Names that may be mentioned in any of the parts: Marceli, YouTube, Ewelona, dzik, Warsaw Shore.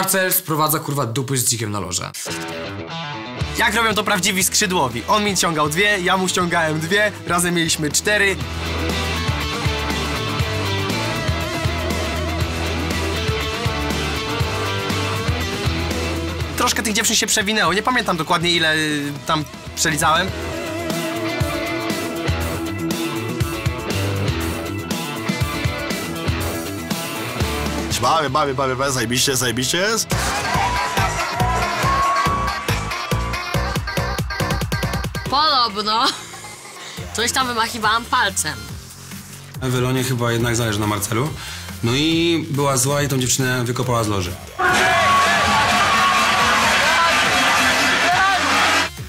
Marcel sprowadza kurwa dupy z dzikiem na loże. Jak robią to prawdziwi skrzydłowi? On mi ciągał dwie, ja mu ściągałem dwie, razem mieliśmy 4. Troszkę tych dziewczyn się przewinęło, nie pamiętam dokładnie ile tam przelizałem. Bawię, zajebiście jest. Podobno coś tam wymachiwałam palcem. W Elonie chyba jednak zależy na Marcelu. No i była zła i tą dziewczynę wykopała z loży.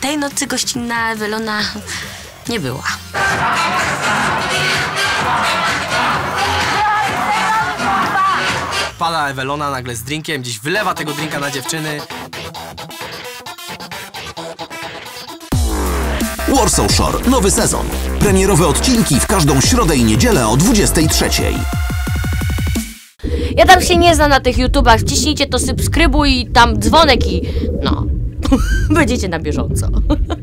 Tej nocy gościnna Ewelona nie była. Pada Ewelona nagle z drinkiem, gdzieś wylewa tego drinka na dziewczyny. Warsaw Shore, nowy sezon. Premierowe odcinki w każdą środę i niedzielę o 23:00. Ja tam się nie znam na tych YouTubach. Wciśnijcie to subskrybuj i tam dzwonek i no. Będziecie na bieżąco.